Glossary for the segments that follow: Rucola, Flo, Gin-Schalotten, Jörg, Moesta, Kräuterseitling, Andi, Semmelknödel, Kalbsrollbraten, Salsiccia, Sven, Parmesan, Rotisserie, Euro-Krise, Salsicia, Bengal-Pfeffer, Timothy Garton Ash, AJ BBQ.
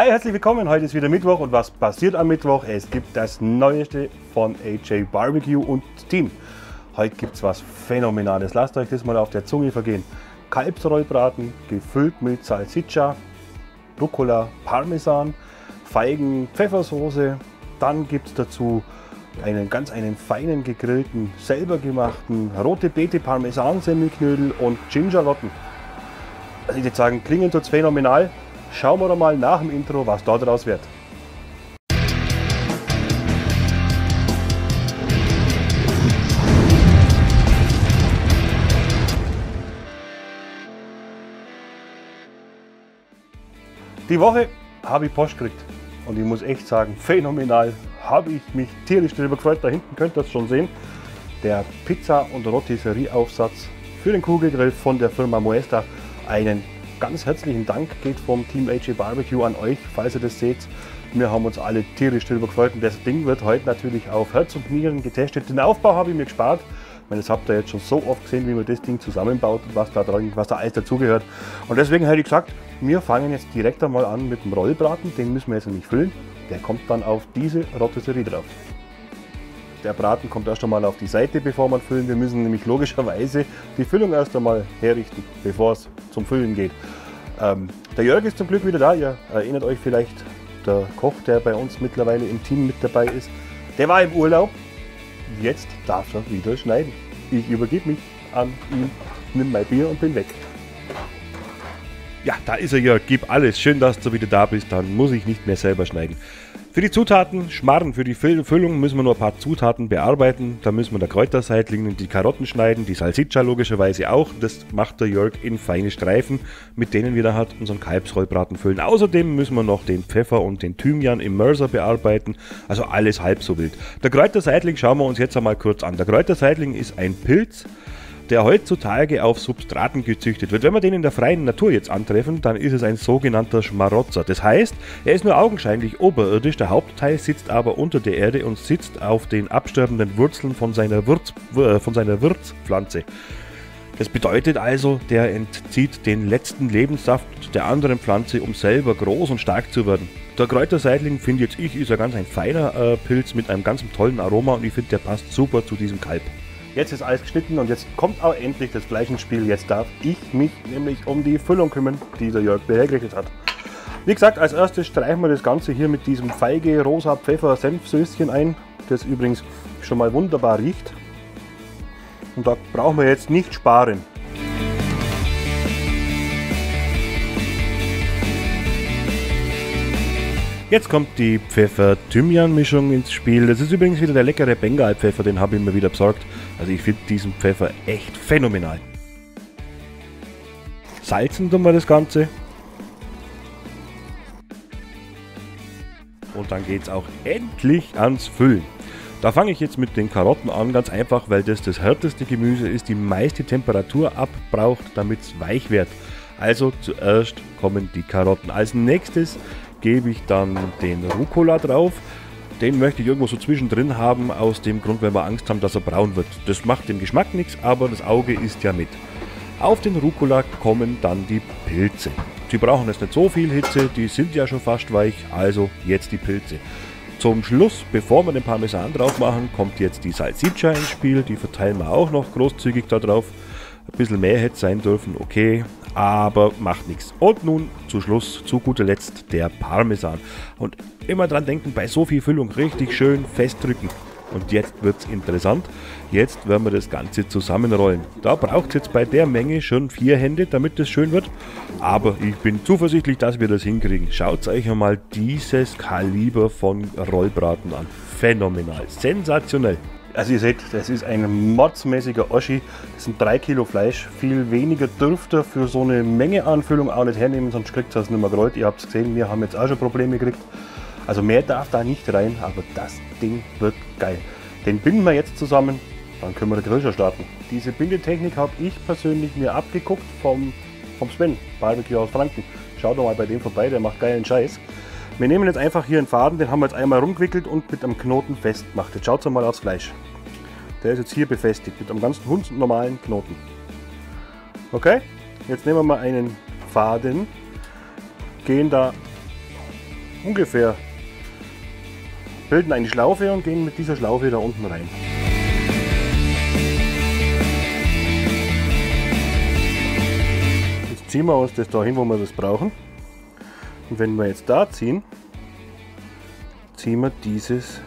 Hi, herzlich willkommen. Heute ist wieder Mittwoch und was passiert am Mittwoch? Es gibt das Neueste von AJ BBQ und Team. Heute gibt es was Phänomenales. Lasst euch das mal auf der Zunge vergehen. Kalbsrollbraten, gefüllt mit Salsicia, Rucola, Parmesan, Feigen, Pfeffersoße. Dann gibt es dazu einen feinen gegrillten, selber gemachten rote Beete Parmesan Semmelknödel und Gin-Schalotten. Also ich würde sagen, klingen tut's phänomenal. Schauen wir doch mal nach dem Intro, was da draus wird. Die Woche habe ich Post gekriegt und ich muss echt sagen, phänomenal, habe ich mich tierisch darüber gefreut. Da hinten könnt ihr es schon sehen, der Pizza- und Rotisserie-Aufsatz für den Kugelgrill von der Firma Moesta. Einen ganz herzlichen Dank geht vom Team AJ BBQ an euch, falls ihr das seht. Wir haben uns alle tierisch darüber gefreut und das Ding wird heute natürlich auf Herz und Nieren getestet. Den Aufbau habe ich mir gespart, weil das habt ihr jetzt schon so oft gesehen, wie man das Ding zusammenbaut und was da alles dazugehört. Und deswegen hätte ich gesagt, wir fangen jetzt direkt einmal an mit dem Rollbraten, den müssen wir jetzt nämlich füllen. Der kommt dann auf diese Rotisserie drauf. Der Braten kommt erst einmal auf die Seite, bevor man füllen. Wir müssen nämlich logischerweise die Füllung erst einmal herrichten, bevor es zum Füllen geht. Der Jörg ist zum Glück wieder da. Ihr erinnert euch vielleicht, der Koch, der bei uns mittlerweile im Team mit dabei ist, der war im Urlaub. Jetzt darf er wieder schneiden. Ich übergebe mich an ihn, nimm mein Bier und bin weg. Ja, da ist er, Jörg. Gib alles. Schön, dass du wieder da bist. Dann muss ich nicht mehr selber schneiden. Für die Zutaten, für die Füllung müssen wir nur ein paar Zutaten bearbeiten. Da müssen wir der Kräuterseitling, die Karotten schneiden, die Salsiccia logischerweise auch. Das macht der Jörg in feine Streifen, mit denen wir dann halt unseren Kalbsrollbraten füllen. Außerdem müssen wir noch den Pfeffer und den Thymian im Mörser bearbeiten. Also alles halb so wild. Der Kräuterseitling schauen wir uns jetzt einmal kurz an. Der Kräuterseitling ist ein Pilz, der heutzutage auf Substraten gezüchtet wird. Wenn wir den in der freien Natur jetzt antreffen, dann ist es ein sogenannter Schmarotzer. Das heißt, er ist nur augenscheinlich oberirdisch, der Hauptteil sitzt aber unter der Erde und sitzt auf den absterbenden Wurzeln von seiner Wirtspflanze. Das bedeutet also, der entzieht den letzten Lebenssaft der anderen Pflanze, um selber groß und stark zu werden. Der Kräuterseitling, finde jetzt ich, ist ja ganz ein feiner Pilz mit einem ganz tollen Aroma und ich finde, der passt super zu diesem Kalb. Jetzt ist alles geschnitten und jetzt kommt auch endlich das Fleisch ins Spiel. Jetzt darf ich mich nämlich um die Füllung kümmern, die der Jörg hergerichtet hat. Wie gesagt, als erstes streichen wir das Ganze hier mit diesem feige rosa Pfeffer-Senfsößchen ein, das übrigens schon mal wunderbar riecht. Und da brauchen wir jetzt nicht sparen. Jetzt kommt die Pfeffer-Thymian-Mischung ins Spiel. Das ist übrigens wieder der leckere Bengal-Pfeffer, den habe ich mir wieder besorgt. Also ich finde diesen Pfeffer echt phänomenal. Salzen tun wir das Ganze. Und dann geht es auch endlich ans Füllen. Da fange ich jetzt mit den Karotten an, ganz einfach, weil das das härteste Gemüse ist, die meiste Temperatur abbraucht, damit es weich wird. Also zuerst kommen die Karotten. Als nächstes gebe ich dann den Rucola drauf. Den möchte ich irgendwo so zwischendrin haben, aus dem Grund, weil wir Angst haben, dass er braun wird. Das macht dem Geschmack nichts, aber das Auge isst ja mit. Auf den Rucola kommen dann die Pilze. Die brauchen jetzt nicht so viel Hitze, die sind ja schon fast weich, also jetzt die Pilze. Zum Schluss, bevor wir den Parmesan drauf machen, kommt jetzt die Salsiccia ins Spiel. Die verteilen wir auch noch großzügig da drauf. Ein bisschen mehr hätte sein dürfen, okay, aber macht nichts. Und nun zu Schluss, zu guter Letzt, der Parmesan. Und immer dran denken, bei so viel Füllung richtig schön festdrücken. Und jetzt wird es interessant, jetzt werden wir das Ganze zusammenrollen. Da braucht es jetzt bei der Menge schon 4 Hände, damit das schön wird. Aber ich bin zuversichtlich, dass wir das hinkriegen. Schaut euch einmal dieses Kaliber von Rollbraten an. Phänomenal, sensationell. Also ihr seht, das ist ein mordsmäßiger Oschi, das sind 3 Kilo Fleisch, viel weniger dürft ihr für so eine Menge Anfüllung auch nicht hernehmen, sonst kriegt ihr das nicht mehr gerollt. Ihr habt es gesehen, wir haben jetzt auch schon Probleme gekriegt, also mehr darf da nicht rein, aber das Ding wird geil. Den binden wir jetzt zusammen, dann können wir den Grill schon starten. Diese Bindetechnik habe ich persönlich mir abgeguckt vom Sven, BBQ aus Franken. Schaut doch mal bei dem vorbei, der macht geilen Scheiß. Wir nehmen jetzt einfach hier einen Faden, den haben wir jetzt einmal rumgewickelt und mit einem Knoten festgemacht. Jetzt schaut mal aufs Fleisch. Der ist jetzt hier befestigt mit einem ganz normalen Knoten. Okay, jetzt nehmen wir mal einen Faden, gehen da ungefähr, bilden eine Schlaufe und gehen mit dieser Schlaufe da unten rein. Jetzt ziehen wir uns das dahin, wo wir das brauchen. Und wenn wir jetzt da ziehen, ziehen wir dieses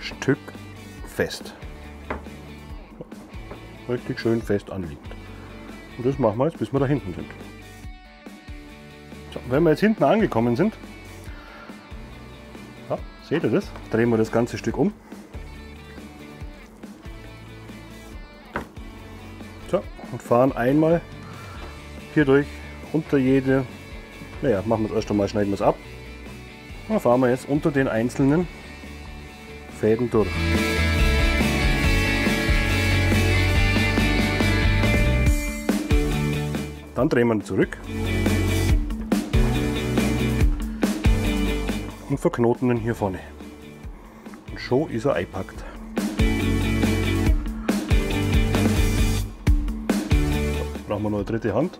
Stück fest. Richtig schön fest anliegend. Und das machen wir jetzt, bis wir da hinten sind. So, wenn wir jetzt hinten angekommen sind, ja, seht ihr das? Drehen wir das ganze Stück um. So, und fahren einmal hier durch unter jede. Naja, machen wir es erst einmal, schneiden wir es ab. Dann fahren wir jetzt unter den einzelnen Fäden durch. Dann drehen wir ihn zurück und verknoten ihn hier vorne. Und schon ist er eingepackt. Brauchen wir noch eine dritte Hand.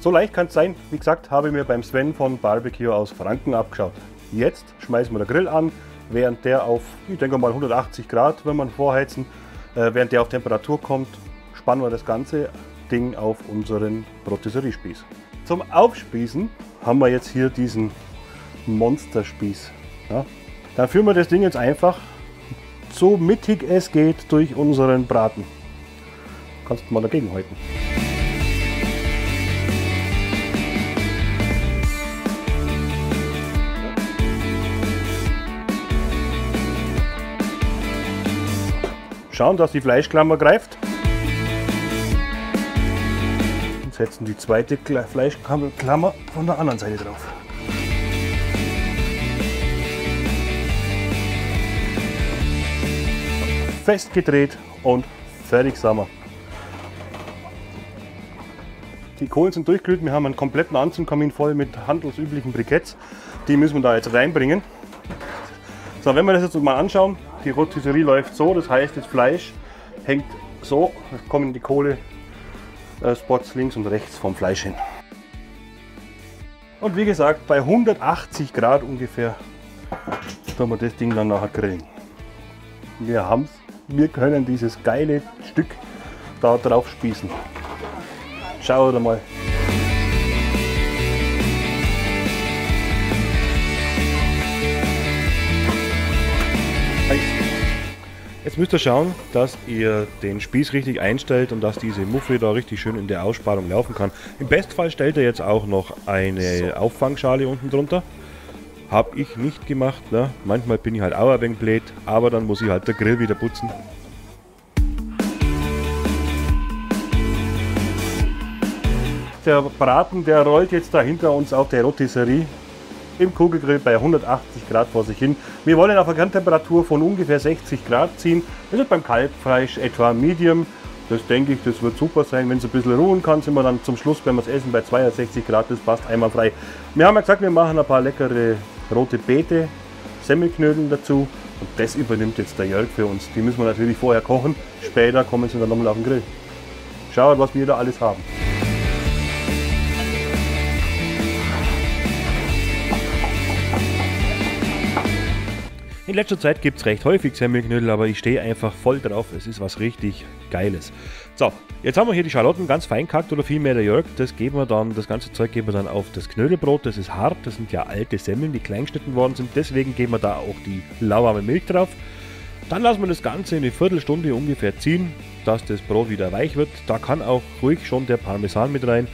So leicht kann es sein, wie gesagt, habe ich mir beim Sven von Barbecue aus Franken abgeschaut. Jetzt schmeißen wir den Grill an, während der auf, ich denke mal 180 Grad, wenn man vorheizen, während der auf Temperatur kommt, spannen wir das ganze Ding auf unseren Brotisseriespieß. Zum Aufspießen haben wir jetzt hier diesen Monsterspieß. Ja? Dann führen wir das Ding jetzt einfach so mittig es geht durch unseren Braten. Kannst du mal dagegen halten. Schauen, dass die Fleischklammer greift. Und setzen die zweite Fleischklammer von der anderen Seite drauf. Festgedreht und fertig sind wir. Die Kohlen sind durchglüht. Wir haben einen kompletten Anzündkamin voll mit handelsüblichen Briketts. Die müssen wir da jetzt reinbringen. So, wenn wir das jetzt mal anschauen, die Rotisserie läuft so, das heißt, das Fleisch hängt so, es kommen die Kohle-Spots links und rechts vom Fleisch hin. Und wie gesagt, bei 180 Grad ungefähr tun wir das Ding dann nachher grillen. Wir haben's, wir können dieses geile Stück da drauf spießen. Schaut mal. Jetzt müsst ihr schauen, dass ihr den Spieß richtig einstellt und dass diese Muffe da richtig schön in der Ausspannung laufen kann. Im Bestfall stellt ihr jetzt auch noch eine Auffangschale unten drunter. Hab ich nicht gemacht, ne? Manchmal bin ich halt auch ein wenig blöd, aber dann muss ich halt den Grill wieder putzen. Der Braten, der rollt jetzt da hinter uns auf der Rotisserie im Kugelgrill bei 180 Grad vor sich hin. Wir wollen auf eine Kerntemperatur von ungefähr 60 Grad ziehen. Das ist beim Kalbfleisch etwa medium. Das denke ich, das wird super sein. Wenn es ein bisschen ruhen kann, sind wir dann zum Schluss, wenn wir es essen, bei 62 Grad. Das passt einwandfrei. Wir haben ja gesagt, wir machen ein paar leckere rote Beete, Semmelknödel dazu. Und das übernimmt jetzt der Jörg für uns. Die müssen wir natürlich vorher kochen. Später kommen sie dann nochmal auf den Grill. Schaut, was wir da alles haben. In letzter Zeit gibt es recht häufig Semmelknödel, aber ich stehe einfach voll drauf. Es ist was richtig Geiles. So, jetzt haben wir hier die Schalotten ganz fein gehackt oder vielmehr der Jörg. Das geben wir dann, das ganze Zeug geben wir dann auf das Knödelbrot. Das ist hart, das sind ja alte Semmeln, die klein geschnitten worden sind. Deswegen geben wir da auch die lauwarme Milch drauf. Dann lassen wir das Ganze eine Viertelstunde ungefähr ziehen, dass das Brot wieder weich wird. Da kann auch ruhig schon der Parmesan mit rein.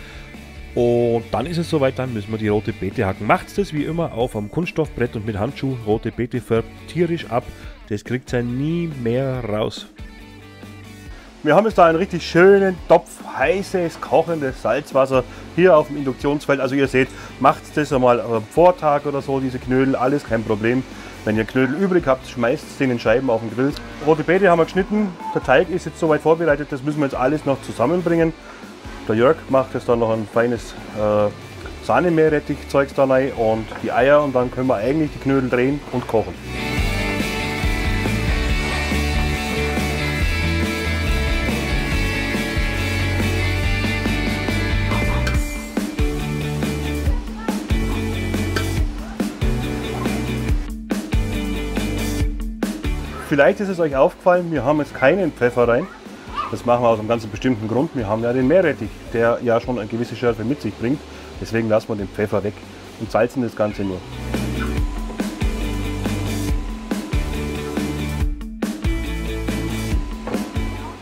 Und dann ist es soweit, dann müssen wir die rote Beete hacken. Macht's das wie immer auf einem Kunststoffbrett und mit Handschuh. Rote Beete färbt tierisch ab. Das kriegt ihr nie mehr raus. Wir haben jetzt da einen richtig schönen Topf heißes, kochendes Salzwasser hier auf dem Induktionsfeld. Also ihr seht, macht's das einmal am Vortag oder so, diese Knödel, alles kein Problem. Wenn ihr Knödel übrig habt, schmeißt den in Scheiben auf den Grill. Rote Beete haben wir geschnitten. Der Teig ist jetzt soweit vorbereitet, das müssen wir jetzt alles noch zusammenbringen. Der Jörg macht jetzt dann noch ein feines Sahne-Meerrettich-Zeugs da rein und die Eier und dann können wir eigentlich die Knödel drehen und kochen. Vielleicht ist es euch aufgefallen, wir haben jetzt keinen Pfeffer rein. Das machen wir aus einem ganz bestimmten Grund. Wir haben ja den Meerrettich, der ja schon eine gewisse Schärfe mit sich bringt. Deswegen lassen wir den Pfeffer weg und salzen das Ganze nur.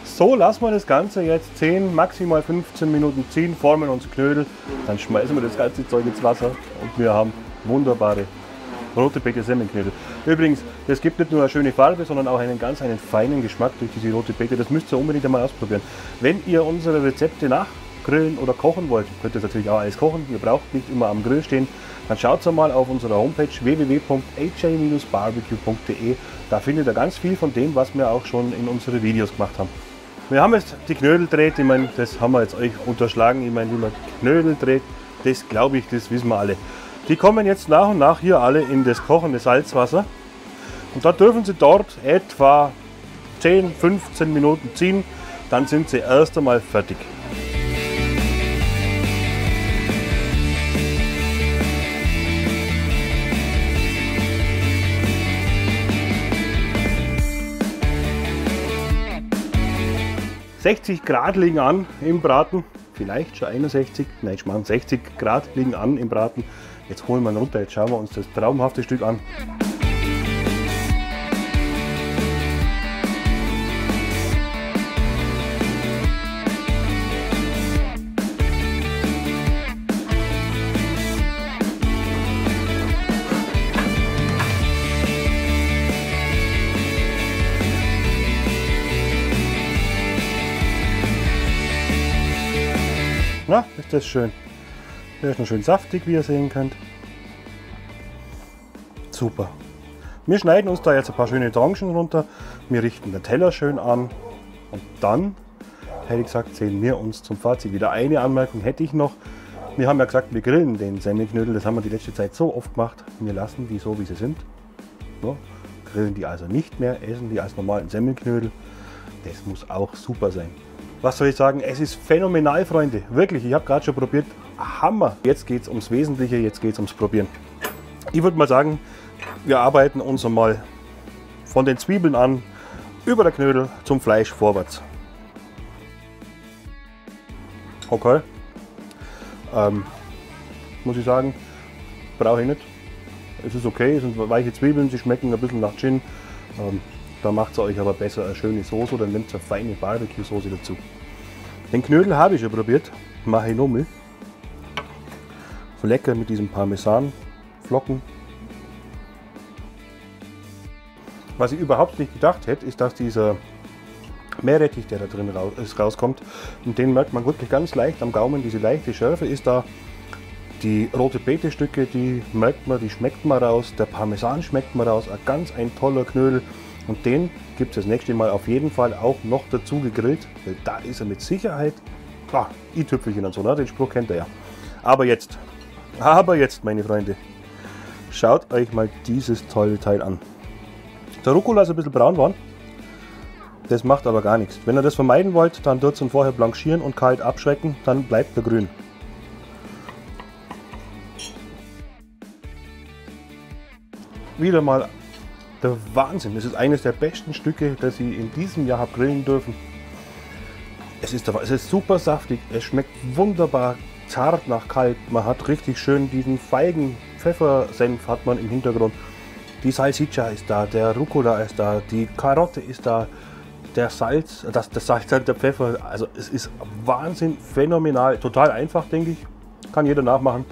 So, lassen wir das Ganze jetzt 10, maximal 15 Minuten ziehen, formen uns Knödel. Dann schmeißen wir das ganze Zeug ins Wasser und wir haben wunderbare rote Beete-Semmelknödel. Übrigens, das gibt nicht nur eine schöne Farbe, sondern auch einen ganz feinen Geschmack durch diese rote Beete. Das müsst ihr unbedingt einmal ausprobieren. Wenn ihr unsere Rezepte nachgrillen oder kochen wollt, könnt ihr natürlich auch alles kochen. Ihr braucht nicht immer am Grill stehen. Dann schaut mal auf unserer Homepage www.aj-bbq.de. Da findet ihr ganz viel von dem, was wir auch schon in unsere Videos gemacht haben. Wir haben jetzt die Knödel dreht, ich meine, das haben wir jetzt euch unterschlagen. Ich meine, wie man Knödel dreht, das glaube ich, das wissen wir alle. Die kommen jetzt nach und nach hier alle in das kochende Salzwasser. Und da dürfen sie dort etwa 10, 15 Minuten ziehen. Dann sind sie erst einmal fertig. «60 Grad liegen an im Braten, vielleicht schon 61, nein, ich meine 60 Grad liegen an im Braten. Jetzt holen wir ihn runter, jetzt schauen wir uns das traumhafte Stück an. Na, ist das schön. Der ist noch schön saftig, wie ihr sehen könnt. Super. Wir schneiden uns da jetzt ein paar schöne Tranchen runter. Wir richten den Teller schön an. Und dann, hätte ich gesagt, sehen wir uns zum Fazit wieder. Eine Anmerkung hätte ich noch. Wir haben ja gesagt, wir grillen den Semmelknödel. Das haben wir die letzte Zeit so oft gemacht. Wir lassen die so, wie sie sind. So, grillen die also nicht mehr, essen die als normalen Semmelknödel. Das muss auch super sein. Was soll ich sagen, es ist phänomenal, Freunde. Wirklich, ich habe gerade schon probiert. Hammer! Jetzt geht es ums Wesentliche, jetzt geht es ums Probieren. Ich würde mal sagen, wir arbeiten uns einmal von den Zwiebeln an, über der Knödel zum Fleisch vorwärts. Okay. Muss ich sagen, brauche ich nicht. Es ist okay, es sind weiche Zwiebeln, sie schmecken ein bisschen nach Gin. Da macht es euch aber besser eine schöne Soße oder nehmt eine feine Barbecue-Soße dazu. Den Knödel habe ich schon probiert, mache ich nochmal. So lecker mit diesem Parmesan-Flocken. Was ich überhaupt nicht gedacht hätte, ist, dass dieser Meerrettich, der da drin rauskommt, und den merkt man wirklich ganz leicht am Gaumen, diese leichte Schärfe ist da. Die rote Beete-Stücke, die merkt man, die schmeckt man raus, der Parmesan schmeckt man raus, ein toller Knödel. Und den gibt es das nächste Mal auf jeden Fall auch noch dazu gegrillt, weil da ist er mit Sicherheit, klar, i-Tüpfelchen und so, ne? Den Spruch kennt ihr ja. Aber jetzt, meine Freunde, schaut euch mal dieses tolle Teil an. Der Rucola ist ein bisschen braun geworden, das macht aber gar nichts. Wenn ihr das vermeiden wollt, dann dürft ihr ihn vorher blanchieren und kalt abschrecken, dann bleibt er grün. Wieder mal der Wahnsinn, es ist eines der besten Stücke, das ich in diesem Jahr habe grillen dürfen. Es ist super saftig, es schmeckt wunderbar zart nach kalt. Man hat richtig schön diesen feigen Pfeffersenf hat man im Hintergrund. Die Salsicia ist da, der Rucola ist da, die Karotte ist da, der Pfeffer. Also es ist Wahnsinn, phänomenal, total einfach, denke ich. Kann jeder nachmachen.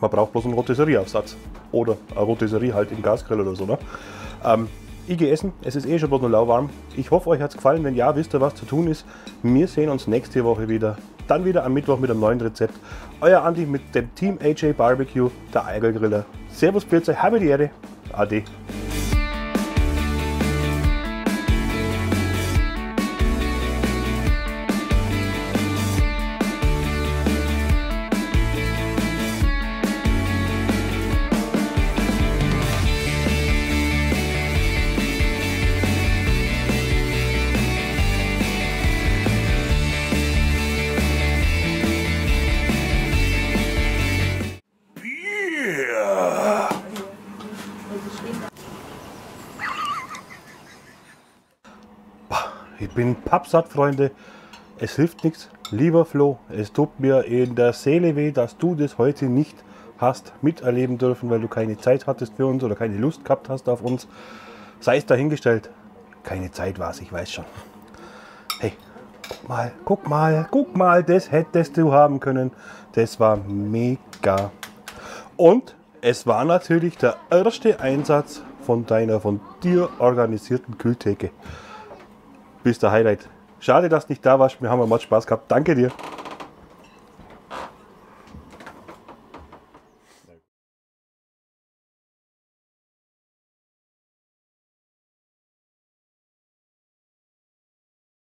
Man braucht bloß einen Rotisserieaufsatz oder eine Rotisserie halt im Gasgrill oder so. Ne? Ich gehe essen, es ist eh schon bloß nur lauwarm. Ich hoffe, euch hat es gefallen. Wenn ja, wisst ihr, was zu tun ist. Wir sehen uns nächste Woche wieder. Dann wieder am Mittwoch mit einem neuen Rezept. Euer Andi mit dem Team AJ BBQ, der Eigelgriller. Servus, Pürze, habe die Ehre. Ade. Ich bin pappsatt, Freunde. Es hilft nichts. Lieber Flo, es tut mir in der Seele weh, dass du das heute nicht hast miterleben dürfen, weil du keine Zeit hattest für uns oder keine Lust gehabt hast auf uns. Sei es dahingestellt. Keine Zeit war es, ich weiß schon. Hey, guck mal, guck mal, guck mal, das hättest du haben können. Das war mega. Und es war natürlich der erste Einsatz von deiner von dir organisierten Kühltheke. Bis der Highlight. Schade, dass du nicht da warst. Wir haben einen Mord Spaß gehabt. Danke dir.